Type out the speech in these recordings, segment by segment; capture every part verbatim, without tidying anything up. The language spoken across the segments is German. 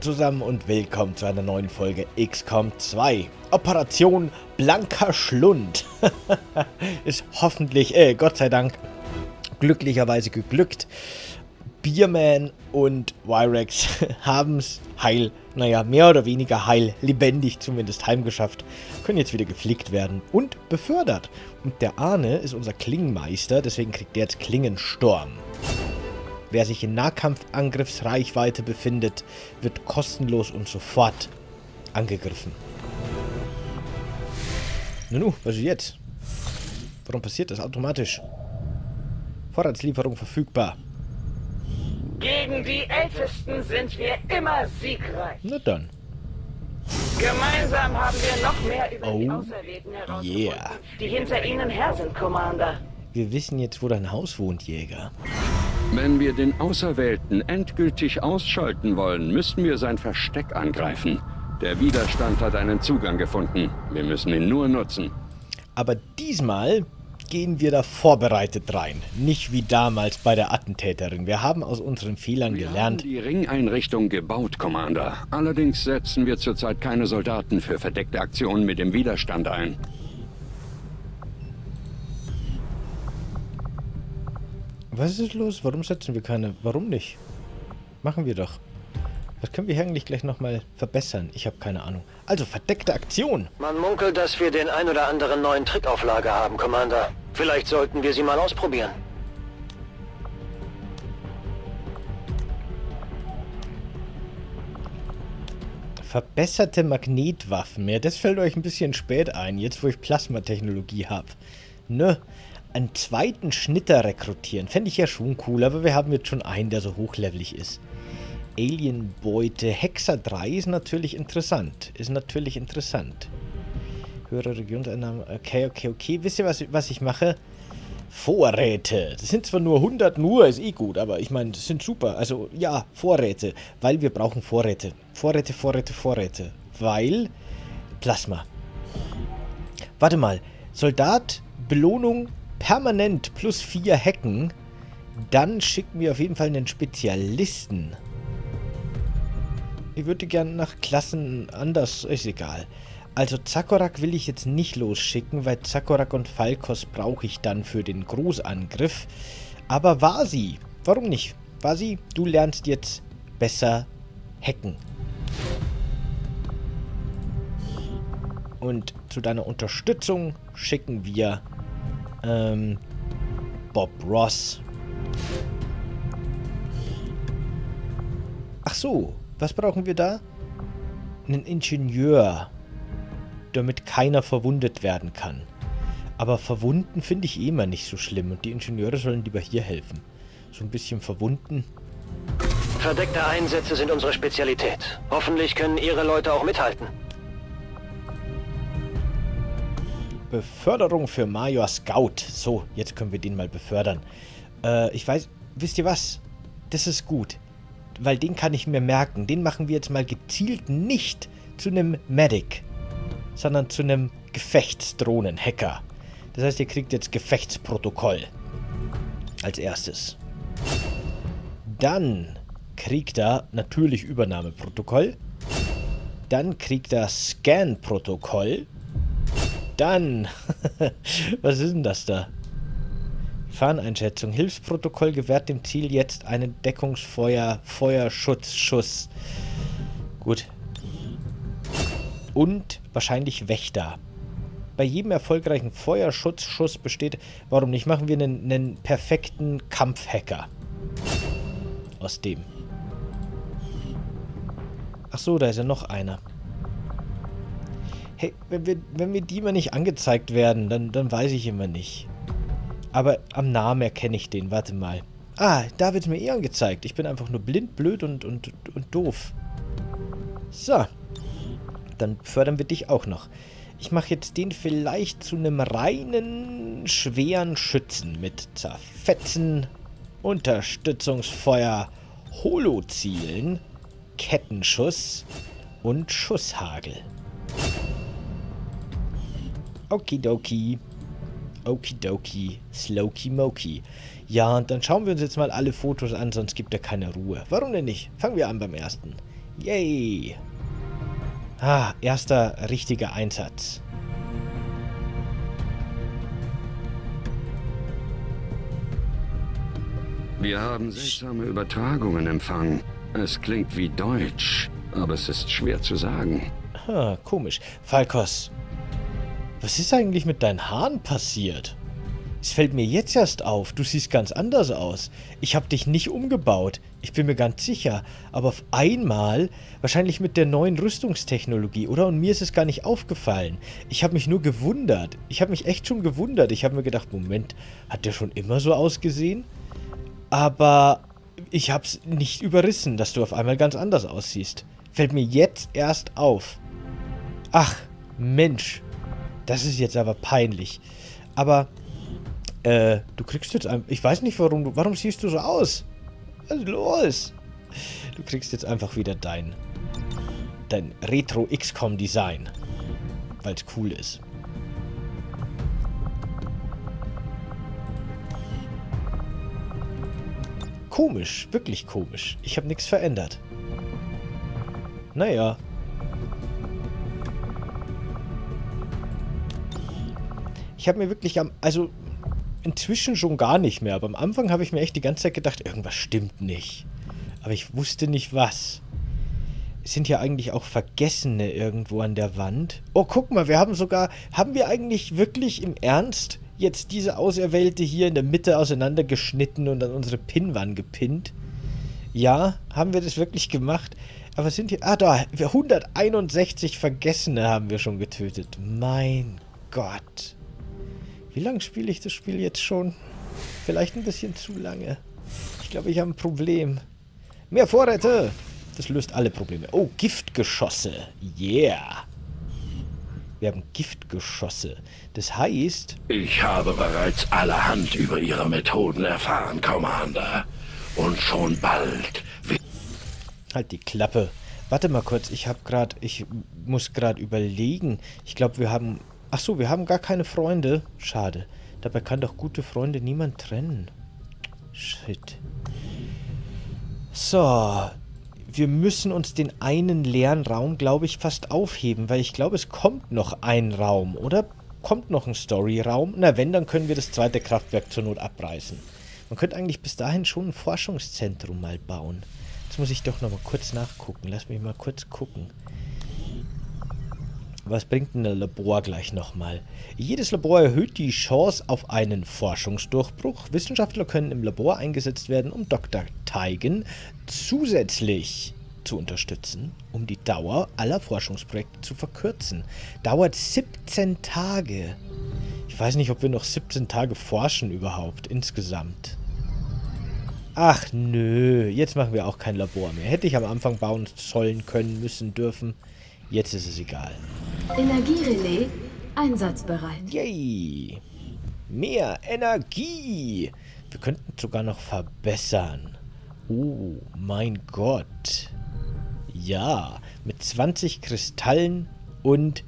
zusammen und willkommen zu einer neuen Folge XCOM zwei. Operation Blanker Schlund ist hoffentlich, äh, Gott sei Dank, glücklicherweise geglückt. Bierman und Wirex haben es heil, naja, mehr oder weniger heil, lebendig zumindest heimgeschafft, können jetzt wieder geflickt werden und befördert. Und der Arne ist unser Klingenmeister, deswegen kriegt er jetzt Klingensturm. Wer sich in Nahkampfangriffsreichweite befindet, wird kostenlos und sofort angegriffen. Nun, was ist jetzt? Warum passiert das automatisch? Vorratslieferung verfügbar. Gegen die Ältesten sind wir immer siegreich. Na dann. Gemeinsam haben wir noch mehr über oh, die Auserwählten herausgefunden, yeah. die hinter ihnen her sind, Commander. Wir wissen jetzt, wo dein Haus wohnt, Jäger. Wenn wir den Auserwählten endgültig ausschalten wollen, müssten wir sein Versteck angreifen. Der Widerstand hat einen Zugang gefunden. Wir müssen ihn nur nutzen. Aber diesmal gehen wir da vorbereitet rein. Nicht wie damals bei der Attentäterin. Wir haben aus unseren Fehlern wir gelernt. Wir haben die Ringeinrichtung gebaut, Commander. Allerdings setzen wir zurzeit keine Soldaten für verdeckte Aktionen mit dem Widerstand ein. Was ist los? Warum setzen wir keine? Warum nicht? Machen wir doch. Was können wir hier eigentlich gleich nochmal verbessern? Ich habe keine Ahnung. Also, verdeckte Aktion! Man munkelt, dass wir den ein oder anderen neuen Trick auf Lager haben, Commander. Vielleicht sollten wir sie mal ausprobieren. Verbesserte Magnetwaffen. Ja, das fällt euch ein bisschen spät ein, jetzt wo ich Plasmatechnologie habe. Ne? Einen zweiten Schnitter rekrutieren. Fände ich ja schon cool, aber wir haben jetzt schon einen, der so hochlevelig ist. Alienbeute. Hexer drei ist natürlich interessant. Ist natürlich interessant. Höhere Regionseinnahmen. Okay, okay, okay. Wisst ihr, was, was ich mache? Vorräte. Das sind zwar nur hundert, nur ist eh gut, aber ich meine, das sind super. Also, ja, Vorräte. Weil wir brauchen Vorräte. Vorräte, Vorräte, Vorräte. Weil... Plasma. Warte mal. Soldat, Belohnung... Permanent plus vier Hacken, dann schicken wir auf jeden Fall einen Spezialisten. Ich würde gerne nach Klassen anders, ist egal. Also Zakorak will ich jetzt nicht losschicken, weil Zakorak und Falkos brauche ich dann für den Großangriff. Aber Vasi, warum nicht? Vasi, du lernst jetzt besser hacken. Und zu deiner Unterstützung schicken wir... Ähm, Bob Ross. Ach so, was brauchen wir da? Einen Ingenieur, damit keiner verwundet werden kann. Aber verwunden finde ich eh immer nicht so schlimm und die Ingenieure sollen lieber hier helfen. So ein bisschen verwunden. Verdeckte Einsätze sind unsere Spezialität. Hoffentlich können ihre Leute auch mithalten. Beförderung für Major Scout. So, jetzt können wir den mal befördern. Äh, ich weiß, wisst ihr was? Das ist gut, weil den kann ich mir merken. Den machen wir jetzt mal gezielt nicht zu einem Medic, sondern zu einem Gefechtsdrohnen-Hacker. Das heißt, ihr kriegt jetzt Gefechtsprotokoll als erstes. Dann kriegt er natürlich Übernahmeprotokoll. Dann kriegt er Scan-Protokoll. Dann, was ist denn das da? Fahneinschätzung. Hilfsprotokoll gewährt dem Ziel jetzt einen Deckungsfeuer, Feuerschutzschuss. Gut. Und wahrscheinlich Wächter. Bei jedem erfolgreichen Feuerschutzschuss besteht, warum nicht, machen wir einen, einen perfekten Kampfhacker. Aus dem. Ach so, da ist ja noch einer. Hey, wenn wir, wenn wir die mal nicht angezeigt werden, dann, dann weiß ich immer nicht. Aber am Namen erkenne ich den. Warte mal. Ah, da wird es mir eh angezeigt. Ich bin einfach nur blind, blöd und, und, und doof. So. Dann fördern wir dich auch noch. Ich mache jetzt den vielleicht zu einem reinen, schweren Schützen mit Zerfetzen, Unterstützungsfeuer, Holozielen, Kettenschuss und Schusshagel. Okidoki. Okidoki. Slowki-Moki. Ja, und dann schauen wir uns jetzt mal alle Fotos an, sonst gibt er keine Ruhe. Warum denn nicht? Fangen wir an beim ersten. Yay! Ah, erster richtiger Einsatz. Wir haben seltsame Übertragungen empfangen. Es klingt wie Deutsch, aber es ist schwer zu sagen. Ha, komisch. Falkos, was ist eigentlich mit deinen Haaren passiert? Es fällt mir jetzt erst auf, du siehst ganz anders aus. Ich habe dich nicht umgebaut, ich bin mir ganz sicher. Aber auf einmal, wahrscheinlich mit der neuen Rüstungstechnologie, oder? Und mir ist es gar nicht aufgefallen. Ich habe mich nur gewundert. Ich habe mich echt schon gewundert. Ich habe mir gedacht, Moment, hat der schon immer so ausgesehen? Aber ich habe es nicht überrissen, dass du auf einmal ganz anders aussiehst. Fällt mir jetzt erst auf. Ach, Mensch. Das ist jetzt aber peinlich. Aber... Äh, du kriegst jetzt einfach... Ich weiß nicht, warum du... Warum siehst du so aus? Was ist los? Du kriegst jetzt einfach wieder dein... Dein Retro-X COM-Design. Weil es cool ist. Komisch. Wirklich komisch. Ich habe nichts verändert. Naja. Ich habe mir wirklich am... Also... Inzwischen schon gar nicht mehr, aber am Anfang habe ich mir echt die ganze Zeit gedacht, irgendwas stimmt nicht. Aber ich wusste nicht was. Es sind ja eigentlich auch Vergessene irgendwo an der Wand. Oh, guck mal, wir haben sogar... Haben wir eigentlich wirklich im Ernst jetzt diese Auserwählte hier in der Mitte auseinandergeschnitten und an unsere Pinnwand gepinnt? Ja, haben wir das wirklich gemacht? Aber sind hier... Ah, da, hunderteinundsechzig Vergessene haben wir schon getötet. Mein Gott. Wie lange spiele ich das Spiel jetzt schon? Vielleicht ein bisschen zu lange. Ich glaube, ich habe ein Problem. Mehr Vorräte! Das löst alle Probleme. Oh, Giftgeschosse. Yeah! Wir haben Giftgeschosse. Das heißt... Ich habe bereits allerhand über Ihre Methoden erfahren, Commander. Und schon bald... Halt die Klappe. Warte mal kurz, ich habe gerade... Ich muss gerade überlegen. Ich glaube, wir haben... Ach so, wir haben gar keine Freunde. Schade. Dabei kann doch gute Freunde niemand trennen. Shit. So. Wir müssen uns den einen leeren Raum, glaube ich, fast aufheben, weil ich glaube, es kommt noch ein Raum, oder? Kommt noch ein Story-Raum? Na, wenn, dann können wir das zweite Kraftwerk zur Not abreißen. Man könnte eigentlich bis dahin schon ein Forschungszentrum mal bauen. Jetzt muss ich doch nochmal kurz nachgucken. Lass mich mal kurz gucken. Was bringt denn ein Labor gleich nochmal? Jedes Labor erhöht die Chance auf einen Forschungsdurchbruch. Wissenschaftler können im Labor eingesetzt werden, um Doktor Teigen zusätzlich zu unterstützen, um die Dauer aller Forschungsprojekte zu verkürzen. Dauert siebzehn Tage. Ich weiß nicht, ob wir noch siebzehn Tage forschen überhaupt insgesamt. Ach nö, jetzt machen wir auch kein Labor mehr. Hätte ich am Anfang bauen sollen, können, müssen, dürfen. Jetzt ist es egal. Energierelais einsatzbereit. Yay! Mehr Energie! Wir könnten sogar noch verbessern. Oh, mein Gott. Ja, mit zwanzig Kristallen und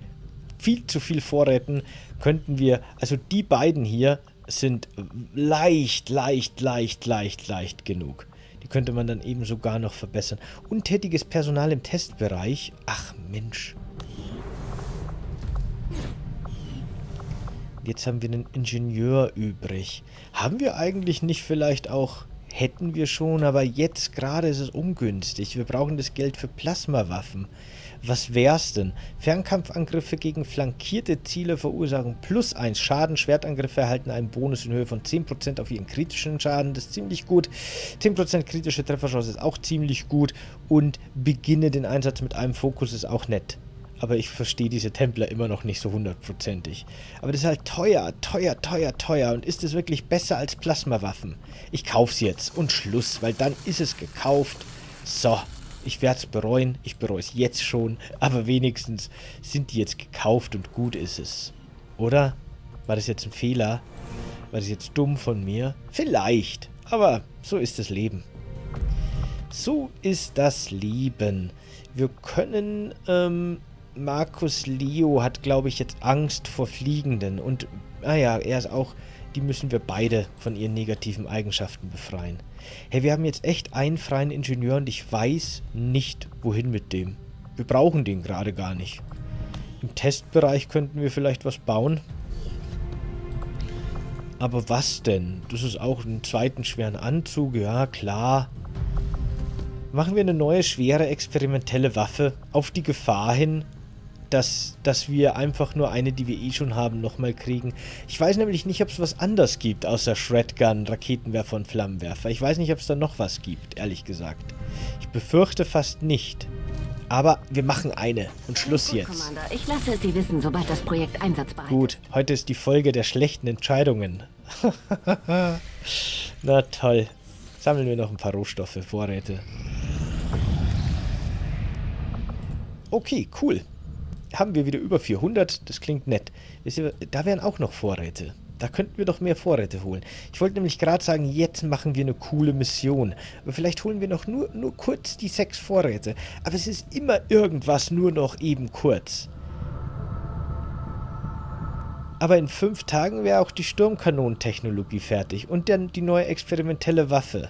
viel zu viel Vorräten könnten wir... Also die beiden hier sind leicht, leicht, leicht, leicht, leicht genug. Die könnte man dann eben sogar noch verbessern. Untätiges Personal im Testbereich. Ach, Mensch. Jetzt haben wir einen Ingenieur übrig. Haben wir eigentlich nicht vielleicht auch... Hätten wir schon, aber jetzt gerade ist es ungünstig. Wir brauchen das Geld für Plasmawaffen. Was wär's denn? Fernkampfangriffe gegen flankierte Ziele verursachen plus eins Schaden. Schwertangriffe erhalten einen Bonus in Höhe von zehn Prozent auf ihren kritischen Schaden. Das ist ziemlich gut. zehn Prozent kritische Trefferchance ist auch ziemlich gut. Und beginne den Einsatz mit einem Fokus ist auch nett. Aber ich verstehe diese Templer immer noch nicht so hundertprozentig. Aber das ist halt teuer, teuer, teuer, teuer. Und ist es wirklich besser als Plasmawaffen? Ich kaufe es jetzt und Schluss, weil dann ist es gekauft. So, ich werde es bereuen. Ich bereue es jetzt schon. Aber wenigstens sind die jetzt gekauft und gut ist es. Oder? War das jetzt ein Fehler? War das jetzt dumm von mir? Vielleicht. Aber so ist das Leben. So ist das Leben. Wir können, ähm... Markus Leo hat, glaube ich, jetzt Angst vor Fliegenden und Ah ja, er ist auch... Die müssen wir beide von ihren negativen Eigenschaften befreien. Hey, wir haben jetzt echt einen freien Ingenieur und ich weiß nicht, wohin mit dem. Wir brauchen den gerade gar nicht. Im Testbereich könnten wir vielleicht was bauen. Aber was denn? Das ist auch einen zweiten schweren Anzug. Ja, klar. Machen wir eine neue, schwere, experimentelle Waffe auf die Gefahr hin, dass, dass wir einfach nur eine, die wir eh schon haben, nochmal kriegen. Ich weiß nämlich nicht, ob es was anderes gibt, außer Shredgun, Raketenwerfer und Flammenwerfer. Ich weiß nicht, ob es da noch was gibt, ehrlich gesagt. Ich befürchte fast nicht. Aber wir machen eine und Schluss jetzt. Gut, Commander. Ich lasse es Sie wissen, sobald das Projekt einsatzbereit ist. Gut, heute ist die Folge der schlechten Entscheidungen. Na toll. Sammeln wir noch ein paar Rohstoffe, Vorräte. Okay, cool. Haben wir wieder über vierhundert, das klingt nett. Wisst ihr, da wären auch noch Vorräte. Da könnten wir doch mehr Vorräte holen. Ich wollte nämlich gerade sagen, jetzt machen wir eine coole Mission. Aber vielleicht holen wir noch nur, nur kurz die sechs Vorräte. Aber es ist immer irgendwas nur noch eben kurz. Aber in fünf Tagen wäre auch die Sturmkanonentechnologie fertig. Und dann die neue experimentelle Waffe.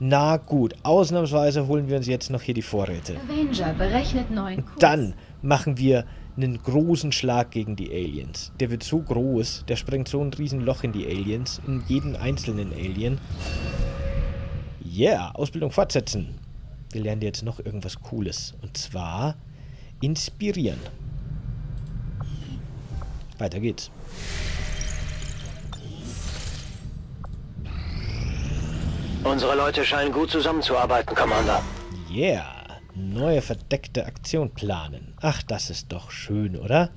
Na gut, ausnahmsweise holen wir uns jetzt noch hier die Vorräte. Avenger berechnet neuen Kurs. Dann machen wir einen großen Schlag gegen die Aliens. Der wird so groß, der sprengt so ein riesen Loch in die Aliens, in jeden einzelnen Alien. Yeah, Ausbildung fortsetzen. Wir lernen jetzt noch irgendwas Cooles. Und zwar inspirieren. Weiter geht's. Unsere Leute scheinen gut zusammenzuarbeiten, Commander. Yeah. Neue verdeckte Aktion planen. Ach, das ist doch schön, oder?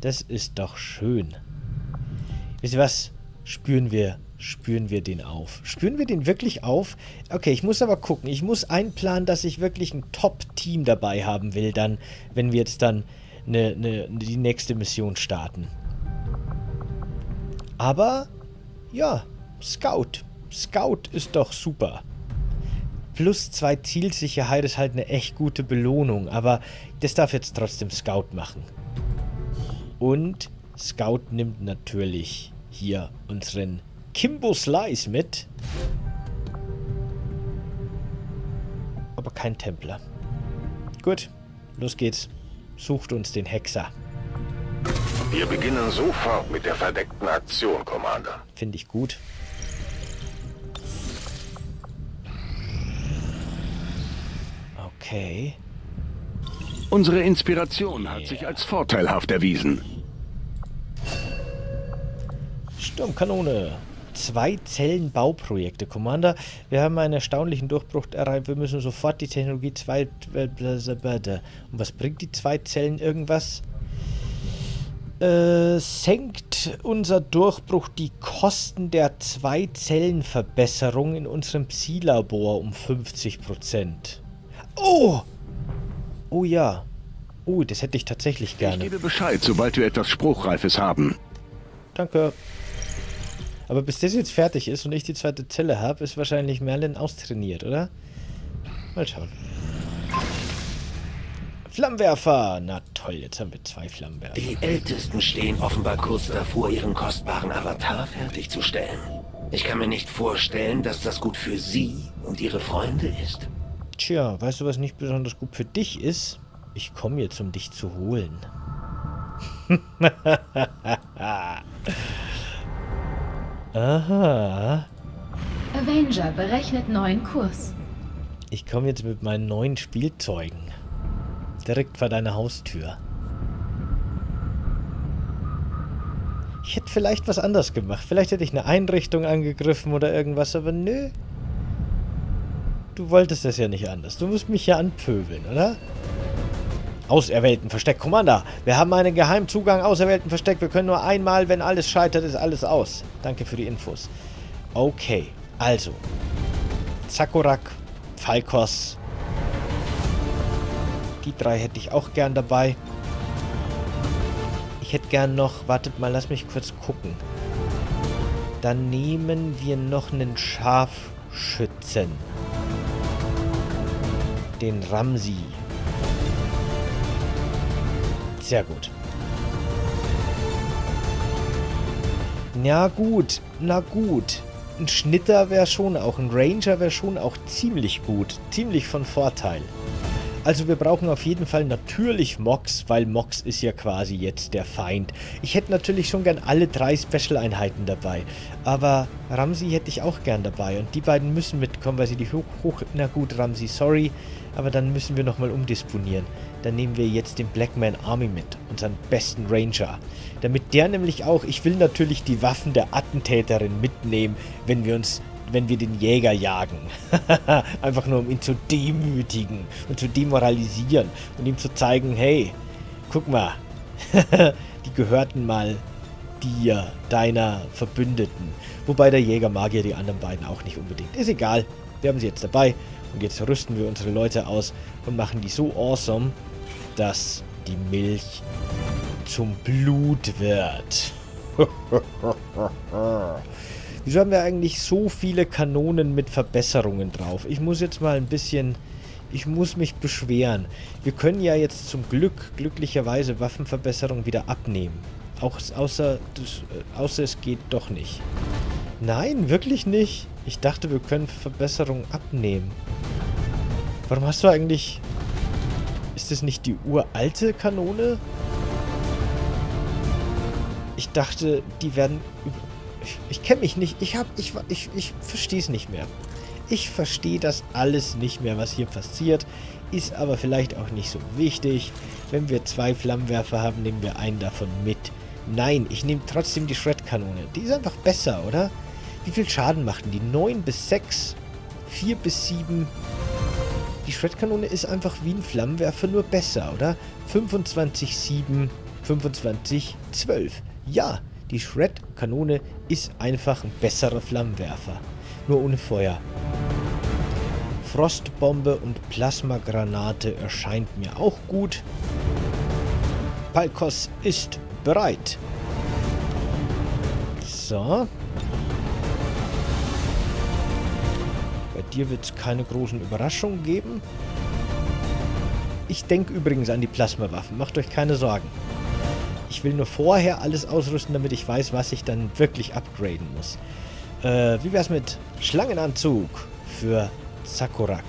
Das ist doch schön. Wisst ihr was? Spüren wir, spüren wir den auf. Spüren wir den wirklich auf? Okay, ich muss aber gucken. Ich muss einplanen, dass ich wirklich ein Top-Team dabei haben will, dann, wenn wir jetzt dann ne, ne, die nächste Mission starten. Aber, ja, Scout. Scout ist doch super. Plus zwei Zielsicherheit ist halt eine echt gute Belohnung, aber das darf jetzt trotzdem Scout machen. Und Scout nimmt natürlich hier unseren Kimbo Slice mit. Aber kein Templer. Gut, los geht's. Sucht uns den Hexer. Wir beginnen sofort mit der verdeckten Aktion, Commander. Finde ich gut. Okay. Unsere Inspiration hat yeah. sich als vorteilhaft erwiesen. Sturmkanone. Zwei Zellen Bauprojekte, Commander. Wir haben einen erstaunlichen Durchbruch erreicht. Wir müssen sofort die Technologie zwei... Und was bringt die zwei Zellen? Irgendwas? Äh, senkt unser Durchbruch die Kosten der zwei Zellen Verbesserung in unserem Psi-Labor um fünfzig Prozent. Oh! Oh ja. Oh, das hätte ich tatsächlich gerne. Ich gebe Bescheid, sobald wir etwas Spruchreifes haben. Danke. Aber bis das jetzt fertig ist und ich die zweite Zelle habe, ist wahrscheinlich Merlin austrainiert, oder? Mal schauen. Flammenwerfer! Na toll, jetzt haben wir zwei Flammenwerfer. Die Ältesten stehen offenbar kurz davor, ihren kostbaren Avatar fertigzustellen. Ich kann mir nicht vorstellen, dass das gut für Sie und Ihre Freunde ist. Tja, weißt du, was nicht besonders gut für dich ist? Ich komme jetzt, um dich zu holen. Aha. Avenger berechnet neuen Kurs. Ich komme jetzt mit meinen neuen Spielzeugen. Direkt vor deiner Haustür. Ich hätte vielleicht was anderes gemacht. Vielleicht hätte ich eine Einrichtung angegriffen oder irgendwas, aber nö. Du wolltest das ja nicht anders. Du musst mich ja anpöbeln, oder? Auserwählten Versteck. Commander, wir haben einen geheimen Zugang. Auserwählten Versteck. Wir können nur einmal, wenn alles scheitert, ist alles aus. Danke für die Infos. Okay, also. Zakorak, Falkos. Die drei hätte ich auch gern dabei. Ich hätte gern noch... Wartet mal, lass mich kurz gucken. Dann nehmen wir noch einen Scharfschützen. Den Ramsi. Sehr gut. Na gut, na gut. Ein Schnitter wäre schon auch, ein Ranger wäre schon auch ziemlich gut. Ziemlich von Vorteil. Also wir brauchen auf jeden Fall natürlich Mox, weil Mox ist ja quasi jetzt der Feind. Ich hätte natürlich schon gern alle drei Special-Einheiten dabei. Aber Ramsi hätte ich auch gern dabei. Und die beiden müssen mitkommen, weil sie die hoch... hoch na gut, Ramsi, sorry. Aber dann müssen wir nochmal umdisponieren. Dann nehmen wir jetzt den Black Man Army mit, unseren besten Ranger. Damit der nämlich auch... Ich will natürlich die Waffen der Attentäterin mitnehmen, wenn wir uns... wenn wir den Jäger jagen. Einfach nur, um ihn zu demütigen und zu demoralisieren und ihm zu zeigen, hey, guck mal, die gehörten mal dir, deiner Verbündeten. Wobei der Jäger mag ja die anderen beiden auch nicht unbedingt. Ist egal, wir haben sie jetzt dabei und jetzt rüsten wir unsere Leute aus und machen die so awesome, dass die Milch zum Blut wird. Wieso haben wir eigentlich so viele Kanonen mit Verbesserungen drauf? Ich muss jetzt mal ein bisschen... Ich muss mich beschweren. Wir können ja jetzt zum Glück, glücklicherweise, Waffenverbesserung wieder abnehmen. Auch außer, außer es geht doch nicht. Nein, wirklich nicht. Ich dachte, wir können Verbesserung abnehmen. Warum hast du eigentlich... Ist das nicht die uralte Kanone? Ich dachte, die werden... Ich, ich kenne mich nicht. Ich hab, ich, ich, ich verstehe es nicht mehr. Ich verstehe das alles nicht mehr, was hier passiert. Ist aber vielleicht auch nicht so wichtig. Wenn wir zwei Flammenwerfer haben, nehmen wir einen davon mit. Nein, ich nehme trotzdem die Shred-Kanone. Die ist einfach besser, oder? Wie viel Schaden machen die? neun bis sechs? vier bis sieben? Die Shred-Kanone ist einfach wie ein Flammenwerfer, nur besser, oder? fünfundzwanzig, sieben, fünfundzwanzig, zwölf. Ja, die Shred-Kanone ist einfach ein besserer Flammenwerfer. Nur ohne Feuer. Frostbombe und Plasmagranate erscheint mir auch gut. Falkos ist bereit. So. Bei dir wird es keine großen Überraschungen geben. Ich denke übrigens an die Plasmawaffen. Macht euch keine Sorgen. Ich will nur vorher alles ausrüsten, damit ich weiß, was ich dann wirklich upgraden muss. Äh, wie wär's mit Schlangenanzug für Zakorak?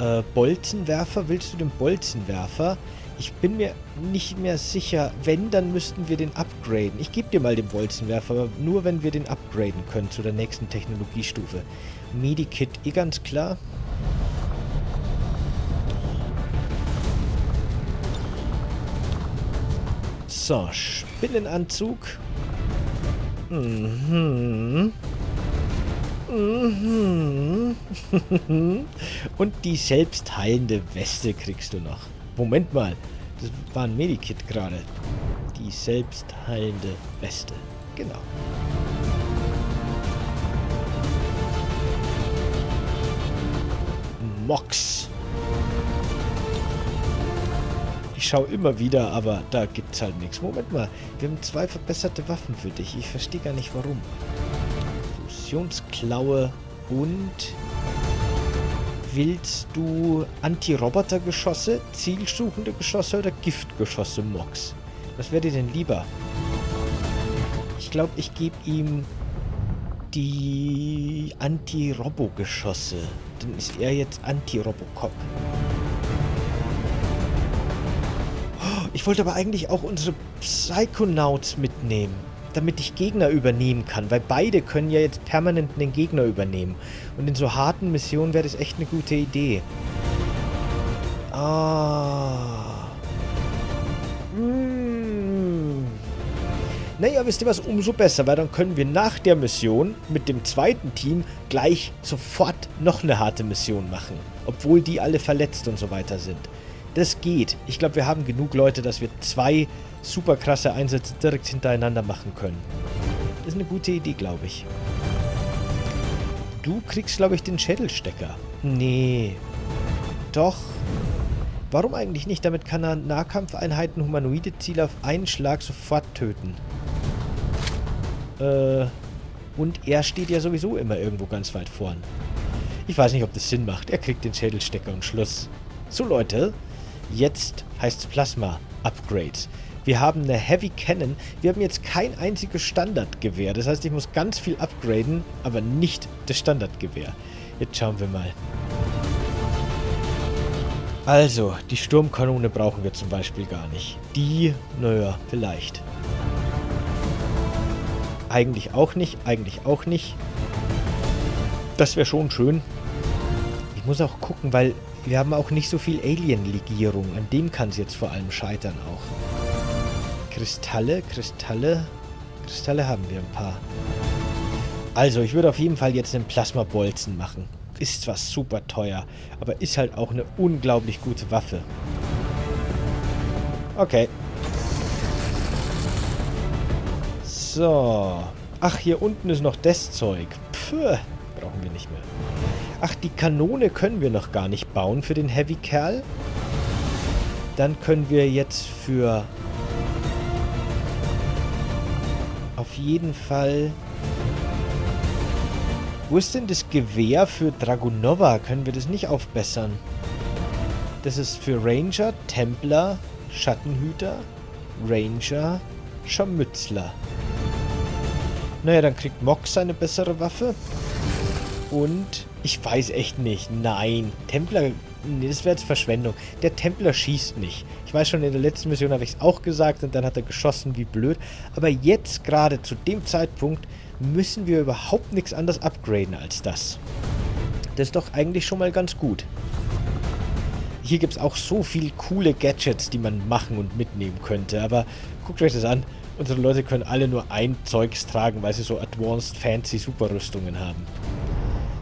Äh, Bolzenwerfer? Willst du den Bolzenwerfer? Ich bin mir nicht mehr sicher. Wenn, dann müssten wir den upgraden. Ich gebe dir mal den Bolzenwerfer, aber nur, wenn wir den upgraden können zu der nächsten Technologiestufe. Medikit, eh ganz klar. So, Spinnenanzug. Mhm. Mhm. Und die selbstheilende Weste kriegst du noch. Moment mal, das war ein Medikit gerade. Die selbstheilende Weste. Genau. Mox. Ich schaue immer wieder, aber da gibt es halt nichts. Moment mal, wir haben zwei verbesserte Waffen für dich. Ich verstehe gar nicht, warum. Fusionsklaue und... Willst du Anti-Roboter-Geschosse, zielsuchende Geschosse oder Giftgeschosse, Mox? Was wäre dir denn lieber? Ich glaube, ich gebe ihm die Anti-Robo-Geschosse. Dann ist er jetzt Anti-Robocop. Ich wollte aber eigentlich auch unsere Psychonauts mitnehmen, damit ich Gegner übernehmen kann, weil beide können ja jetzt permanent den Gegner übernehmen. Und in so harten Missionen wäre das echt eine gute Idee. Ah. Mmh. Naja, wisst ihr was, umso besser, weil dann können wir nach der Mission mit dem zweiten Team gleich sofort noch eine harte Mission machen. Obwohl die alle verletzt und so weiter sind. Das geht. Ich glaube, wir haben genug Leute, dass wir zwei super krasse Einsätze direkt hintereinander machen können. Das ist eine gute Idee, glaube ich. Du kriegst, glaube ich, den Schädelstecker. Nee. Doch. Warum eigentlich nicht? Damit kann er Nahkampfeinheiten, humanoide Ziele auf einen Schlag sofort töten. Äh. Und er steht ja sowieso immer irgendwo ganz weit vorn. Ich weiß nicht, ob das Sinn macht. Er kriegt den Schädelstecker und Schluss. So, Leute. Jetzt heißt es Plasma-Upgrades. Wir haben eine Heavy Cannon. Wir haben jetzt kein einziges Standardgewehr. Das heißt, ich muss ganz viel upgraden, aber nicht das Standardgewehr. Jetzt schauen wir mal. Also, die Sturmkanone brauchen wir zum Beispiel gar nicht. Die, naja, vielleicht. Eigentlich auch nicht, eigentlich auch nicht. Das wäre schon schön. Ich muss auch gucken, weil wir haben auch nicht so viel Alien-Legierung. An dem kann es jetzt vor allem scheitern auch. Kristalle, Kristalle. Kristalle haben wir ein paar. Also, ich würde auf jeden Fall jetzt einen Plasmabolzen machen. Ist zwar super teuer, aber ist halt auch eine unglaublich gute Waffe. Okay. So. Ach, hier unten ist noch das Zeug. Pfff. Brauchen wir nicht mehr. Ach, die Kanone können wir noch gar nicht bauen für den Heavy Kerl. Dann können wir jetzt für... Auf jeden Fall... Wo ist denn das Gewehr für Dragonova? Können wir das nicht aufbessern? Das ist für Ranger, Templer, Schattenhüter, Ranger, Scharmützler. Naja, dann kriegt Mox eine bessere Waffe. Und... Ich weiß echt nicht. Nein. Templer... Nee, das wäre jetzt Verschwendung. Der Templer schießt nicht. Ich weiß schon, in der letzten Mission habe ich es auch gesagt und dann hat er geschossen wie blöd. Aber jetzt gerade zu dem Zeitpunkt müssen wir überhaupt nichts anderes upgraden als das. Das ist doch eigentlich schon mal ganz gut. Hier gibt es auch so viele coole Gadgets, die man machen und mitnehmen könnte. Aber guckt euch das an. Unsere Leute können alle nur ein Zeugs tragen, weil sie so advanced, fancy Superrüstungen haben.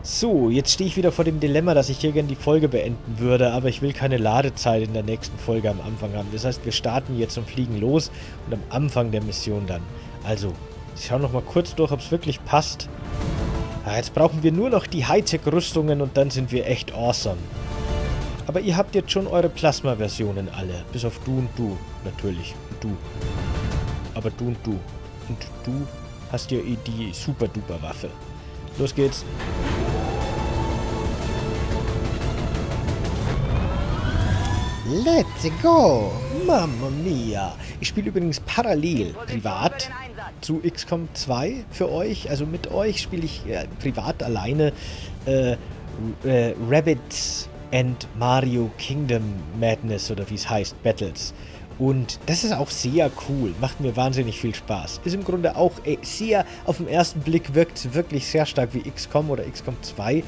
So, jetzt stehe ich wieder vor dem Dilemma, dass ich hier gerne die Folge beenden würde, aber ich will keine Ladezeit in der nächsten Folge am Anfang haben. Das heißt, wir starten jetzt und fliegen los und am Anfang der Mission dann. Also, ich schaue nochmal kurz durch, ob es wirklich passt. Ja, jetzt brauchen wir nur noch die Hightech-Rüstungen und dann sind wir echt awesome. Aber ihr habt jetzt schon eure Plasma-Versionen alle, bis auf du und du, natürlich, und du. Aber du und du. Und du hast ja die Super-Duper-Waffe. Los geht's. Let's go! Mamma mia! Ich spiele übrigens parallel privat zu XCOM zwei für euch. Also mit euch spiele ich äh, privat alleine äh, äh, Rabbids and Mario Kingdom Madness oder wie es heißt, Battles. Und das ist auch sehr cool. Macht mir wahnsinnig viel Spaß. Ist im Grunde auch ey, sehr, auf den ersten Blick wirkt es wirklich sehr stark wie XCOM oder XCOM zwei.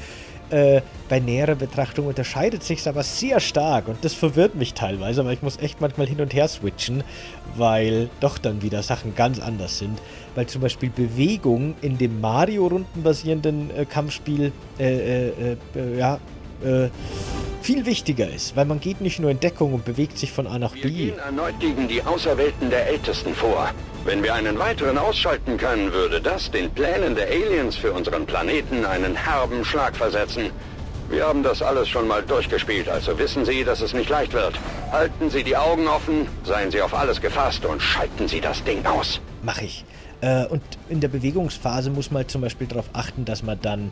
Äh, bei näherer Betrachtung unterscheidet sich es aber sehr stark und das verwirrt mich teilweise, aber ich muss echt manchmal hin und her switchen, weil doch dann wieder Sachen ganz anders sind. Weil zum Beispiel Bewegung in dem Mario-Rundenbasierenden äh, Kampfspiel äh, äh, äh, ja, äh, viel wichtiger ist, weil man geht nicht nur in Deckung und bewegt sich von A nach B. Wir gehen erneut gegen die Auserwählten der Ältesten vor. Wenn wir einen weiteren ausschalten können, würde das den Plänen der Aliens für unseren Planeten einen herben Schlag versetzen. Wir haben das alles schon mal durchgespielt, also wissen Sie, dass es nicht leicht wird. Halten Sie die Augen offen, seien Sie auf alles gefasst und schalten Sie das Ding aus. Mach ich. Äh, und in der Bewegungsphase muss man zum Beispiel darauf achten, dass man dann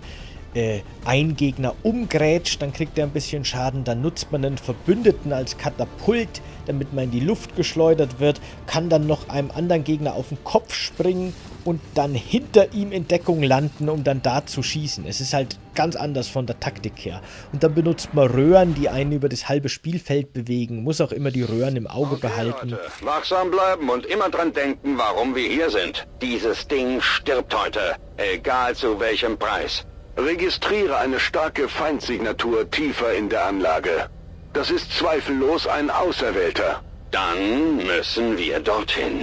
Äh, ein Gegner umgrätscht, dann kriegt er ein bisschen Schaden, dann nutzt man einen Verbündeten als Katapult, damit man in die Luft geschleudert wird, kann dann noch einem anderen Gegner auf den Kopf springen und dann hinter ihm in Deckung landen, um dann da zu schießen. Es ist halt ganz anders von der Taktik her. Und dann benutzt man Röhren, die einen über das halbe Spielfeld bewegen, muss auch immer die Röhren im Auge okay, behalten. Leute, wachsam bleiben und immer dran denken, warum wir hier sind. Dieses Ding stirbt heute, egal zu welchem Preis. Registriere eine starke Feindsignatur tiefer in der Anlage. Das ist zweifellos ein Auserwählter. Dann müssen wir dorthin.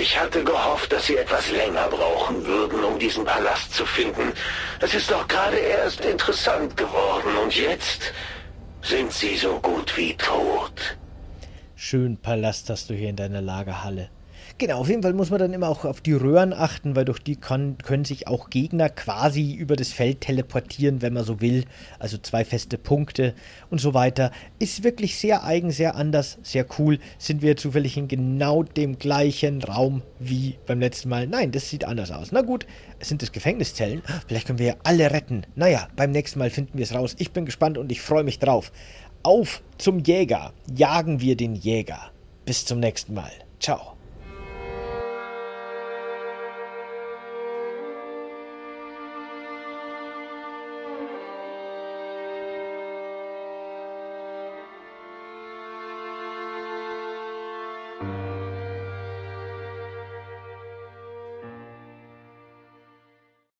Ich hatte gehofft, dass Sie etwas länger brauchen würden, um diesen Palast zu finden. Es ist doch gerade erst interessant geworden und jetzt sind Sie so gut wie tot. Schön Palast hast du hier in deiner Lagerhalle. Genau, auf jeden Fall muss man dann immer auch auf die Röhren achten, weil durch die kann, können sich auch Gegner quasi über das Feld teleportieren, wenn man so will. Also zwei feste Punkte und so weiter. Ist wirklich sehr eigen, sehr anders, sehr cool. Sind wir zufällig in genau dem gleichen Raum wie beim letzten Mal? Nein, das sieht anders aus. Na gut, sind das Gefängniszellen? Vielleicht können wir ja alle retten. Naja, beim nächsten Mal finden wir es raus. Ich bin gespannt und ich freue mich drauf. Auf zum Jäger. Jagen wir den Jäger. Bis zum nächsten Mal. Ciao.